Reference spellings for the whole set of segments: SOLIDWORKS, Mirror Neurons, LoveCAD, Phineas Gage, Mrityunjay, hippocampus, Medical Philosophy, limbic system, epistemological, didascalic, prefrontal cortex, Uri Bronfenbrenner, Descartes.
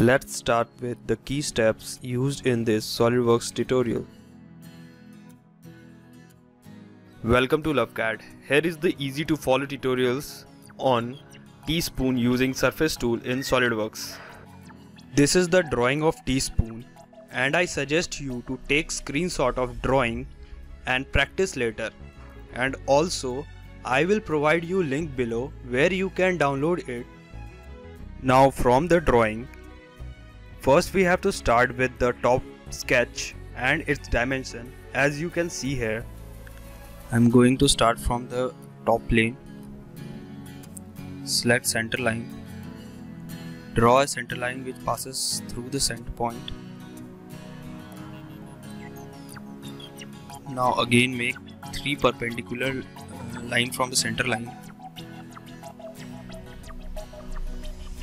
Let's start with the key steps used in this SOLIDWORKS tutorial. Welcome to LoveCAD. Here is the easy to follow tutorials on teaspoon using surface tool in SOLIDWORKS. This is the drawing of teaspoon and I suggest you to take screenshot of drawing and practice later. And also I will provide you link below where you can download it. Now from the drawing, first we have to start with the top sketch and its dimension. As you can see here, I'm going to start from the top plane. Select center line. Draw a center line which passes through the center point. Now again make three perpendicular lines from the center line,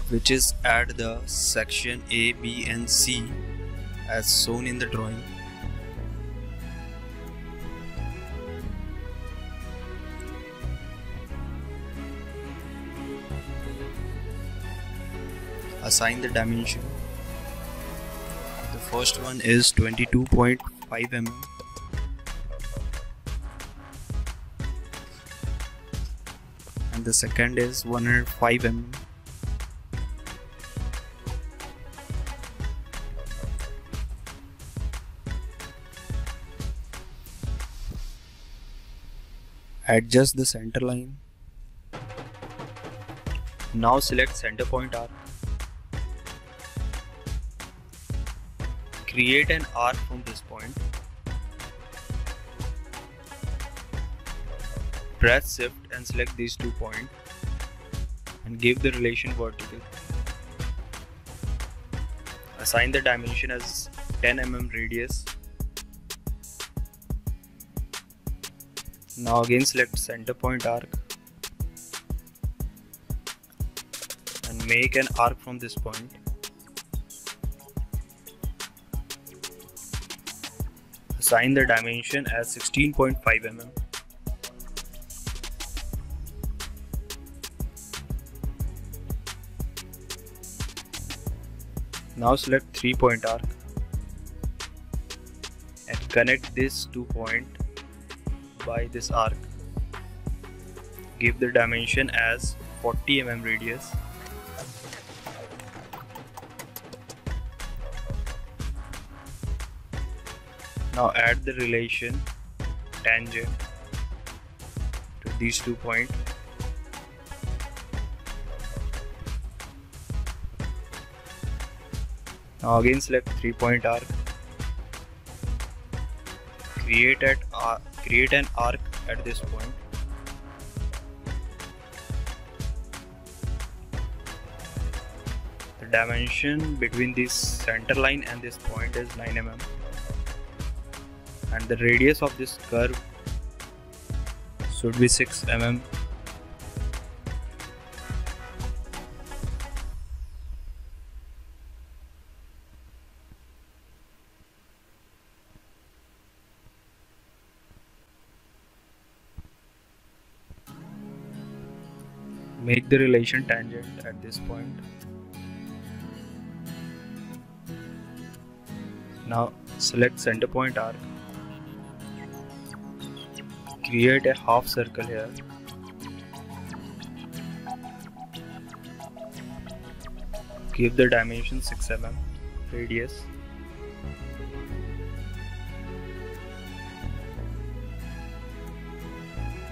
which is at the section A, B and C as shown in the drawing. Assign the dimension. The first one is 22.5 mm. And the second is 105 mm. Adjust the center line. Now select center point arc. Create an arc from this point. Press shift and select these two points and give the relation vertical. Assign the dimension as 10 mm radius. Now again select center point arc and make an arc from this point. Assign the dimension as 16.5 mm. Now select 3-point arc and connect this 2 points by this arc. Give the dimension as 40 mm radius. Now add the relation tangent to these 2 points. Now again select 3-point arc. Create an arc at this point. The dimension between this center line and this point is 9 mm. And the radius of this curve should be 6 mm. Make the relation tangent at this point. Now select center point arc. Create a half circle here. Give the dimension 6 mm radius.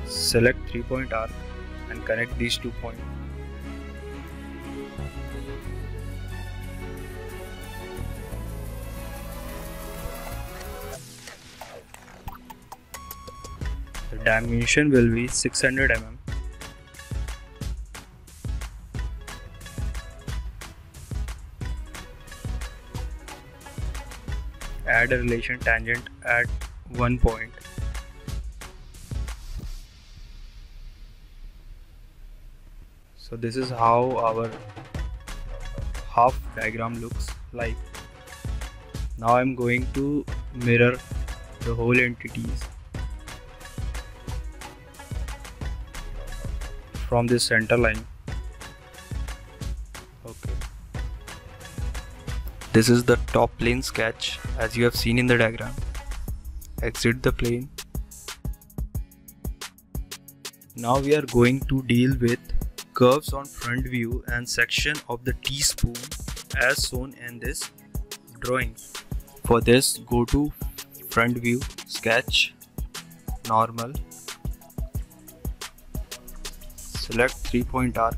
Select 3-point arc and connect these 2 points. The dimension will be 600 mm. Add a relation tangent at 1 point. So this is how our half diagram looks like. Now I'm going to mirror the whole entities from this center line. Okay. This is the top plane sketch as you have seen in the diagram. Exit the plane. Now we are going to deal with curves on front view and section of the teaspoon as shown in this drawing. For this, go to front view, sketch, normal, select 3-point arc,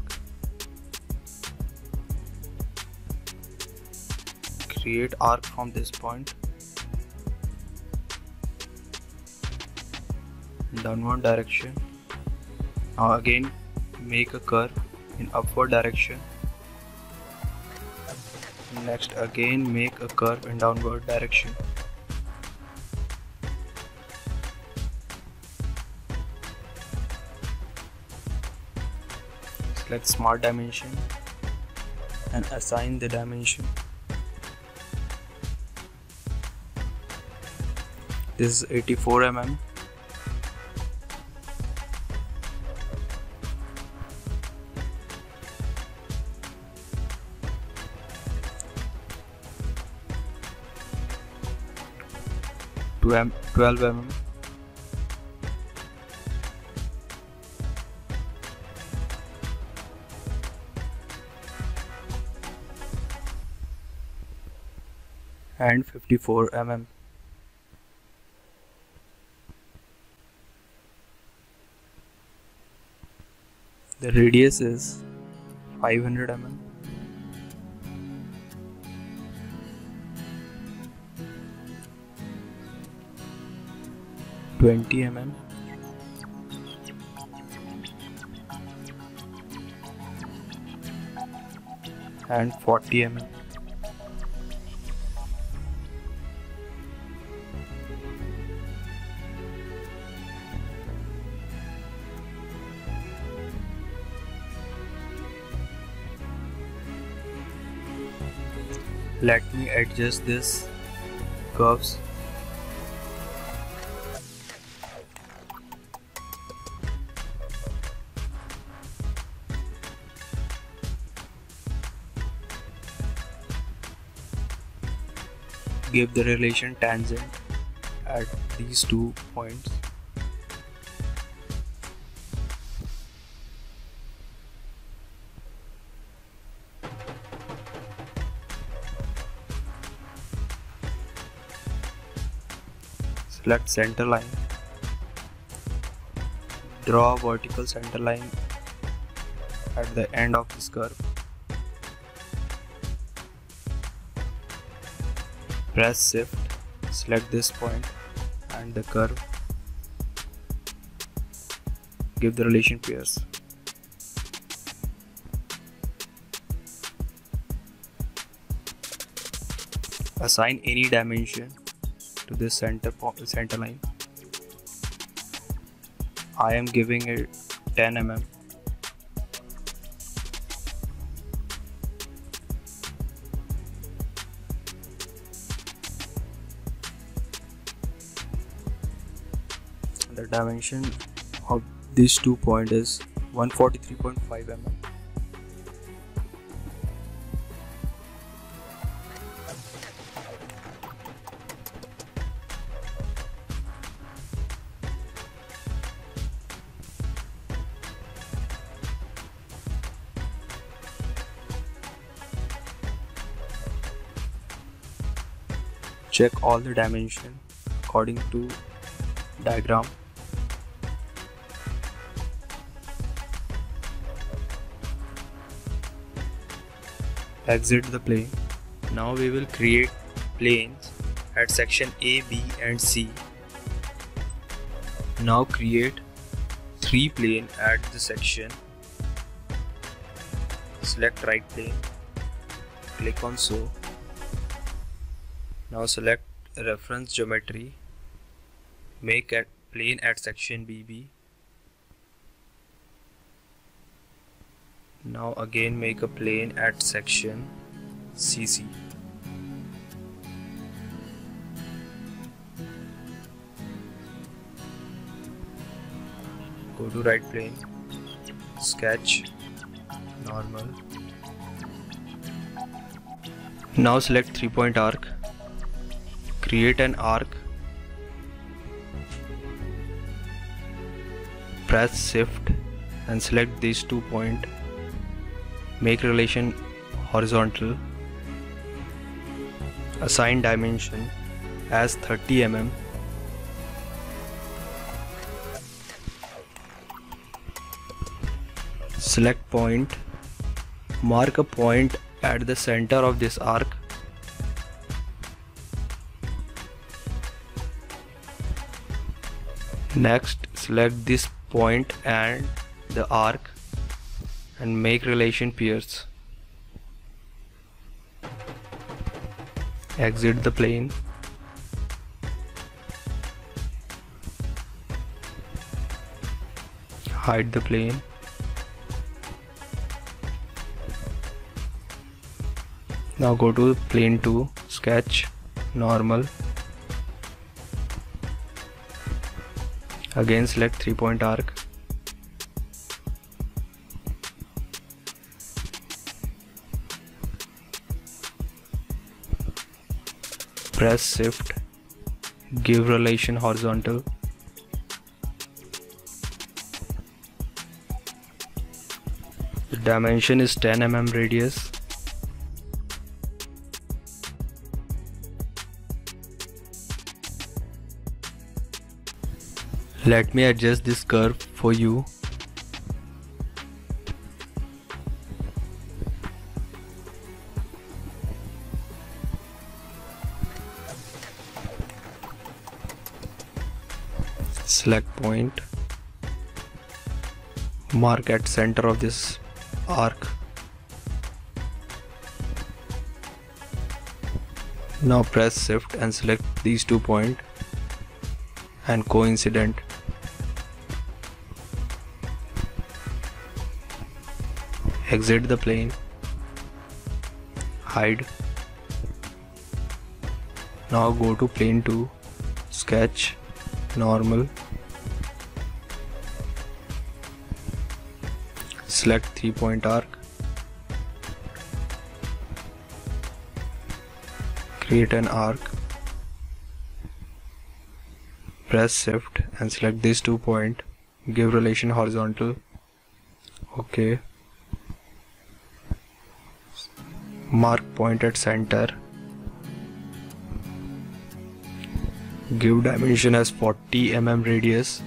create arc from this point, downward direction. Now again make a curve in upward direction. Next again make a curve in downward direction. Select smart dimension and assign the dimension. This is 84 mm. To 12 mm, and 54 mm. The radius is 500 mm. (20 mm) and 40 mm. Let me adjust this curves. Give the relation tangent at these 2 points. Select center line. Draw a vertical center line at the end of this curve. Press shift, select this point and the curve. Give the relation pairs. Assign any dimension to this center line. I am giving it 10 mm. The dimension of these 2 points is 143.5 mm. Check all the dimension according to diagram. Exit the plane. Now we will create planes at section A, B and C. Now create 3 planes at the section. Select right plane. Click on show. Now select reference geometry. Make a plane at section BB. Now again make a plane at section CC. Go to right plane, sketch, normal, Now select 3-point arc, create an arc, press shift and select these 2 points, make relation horizontal, assign dimension as 30 mm. Select point, mark a point at the center of this arc. Next, select this point and the arc and make relation pairs. Exit the plane. Hide the plane. Now go to plane 2, sketch, normal. Again select 3-point arc. Press shift, give relation horizontal. The dimension is 10 mm radius. Let me adjust this curve for you. Select point, mark at center of this arc. Now press shift and select these 2 points and coincident. Exit the plane, hide. Now go to plane 2, sketch, normal. Select 3-point arc, create an arc, press shift and select these 2 points, give relation horizontal. Okay. Mark point at center, give dimension as 40 mm radius.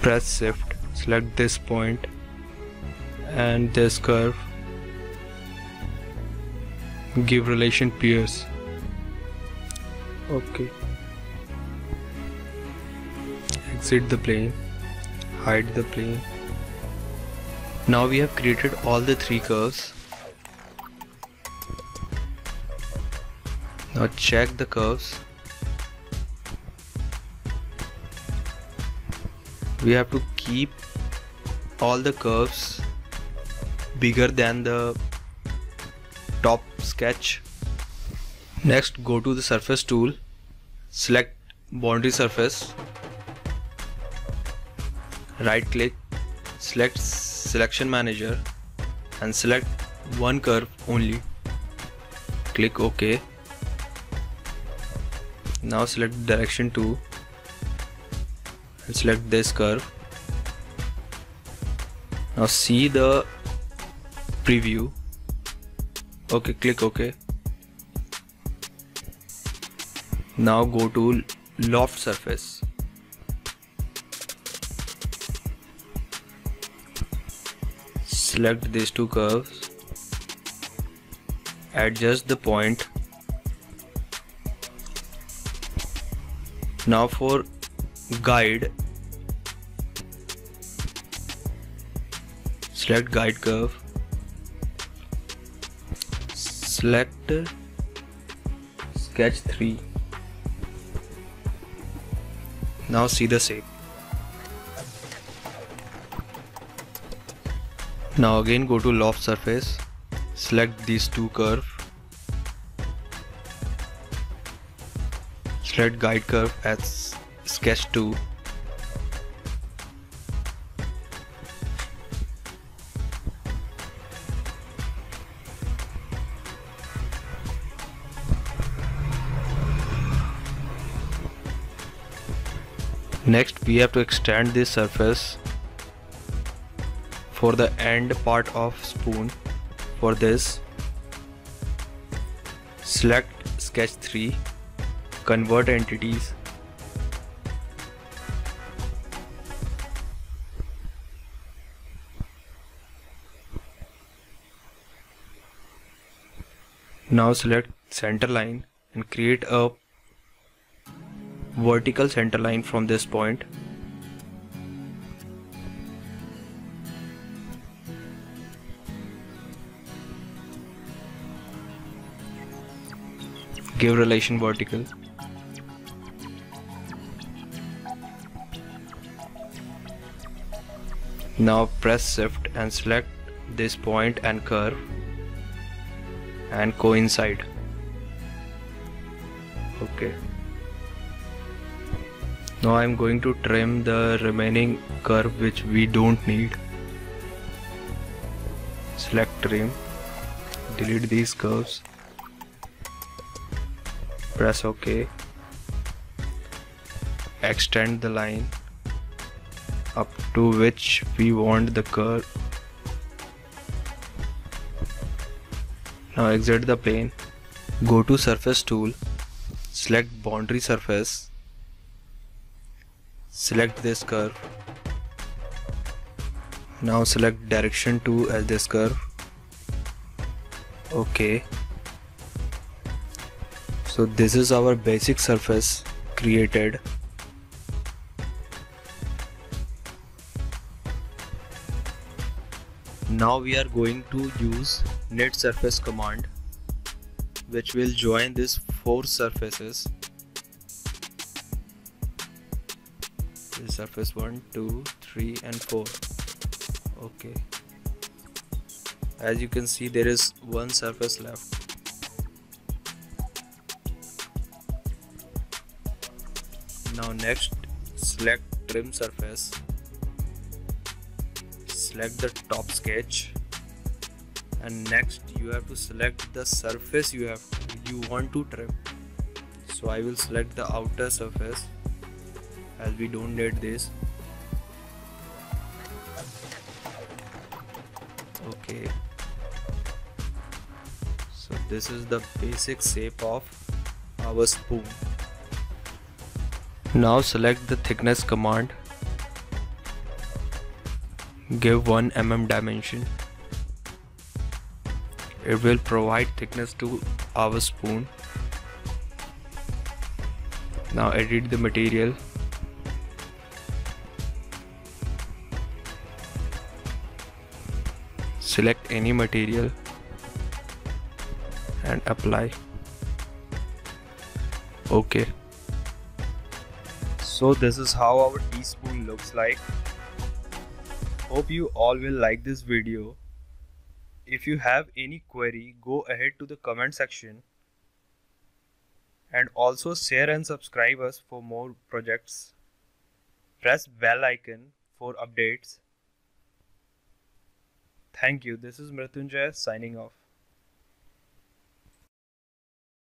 Press shift, select this point and this curve, give relation pairs. Okay. Exit the plane, hide the plane. Now we have created all the 3 curves. Now check the curves. We have to keep all the curves bigger than the top sketch. Next, go to the surface tool, select boundary surface, right click, select selection manager and select one curve only. Click OK. Now select direction 2 and select this curve. Now see the preview. OK, click OK. Now go to loft surface. Select these 2 curves. Adjust the point. Now for guide, select guide curve. Select sketch 3. Now see the shape. Now again go to loft surface, select these 2 curves, Select guide curve as sketch tool. Next we have to extend this surface for the end part of spoon. For this, select sketch 3, convert entities, now select center line and create a vertical center line from this point. Give relation vertical. Now press shift and select this point and curve and coincide. Okay. Now I am going to trim the remaining curve which we don't need. Select trim, delete these curves, press OK, extend the line up to which we want the curve. Now exit the plane, go to surface tool, select boundary surface. Select this curve. Now select direction 2 as this curve. Okay. So this is our basic surface created. Now we are going to use knit surface command, which will join these 4 surfaces. Surface 1, 2, 3 and 4. Okay, as you can see there is one surface left. Now next select trim surface, select the top sketch, and next you have to select the surface you want to trim. So I will select the outer surface as we don't need this. Okay, so this is the basic shape of our spoon. Now select the thickness command, give 1 mm dimension. It will provide thickness to our spoon. Now edit the material. Select any material and apply. Okay. So this is how our teaspoon looks like. Hope you all will like this video. If you have any query, go ahead to the comment section. And also share and subscribe us for more projects. Press bell icon for updates. Thank you. This is Mrityunjay signing off.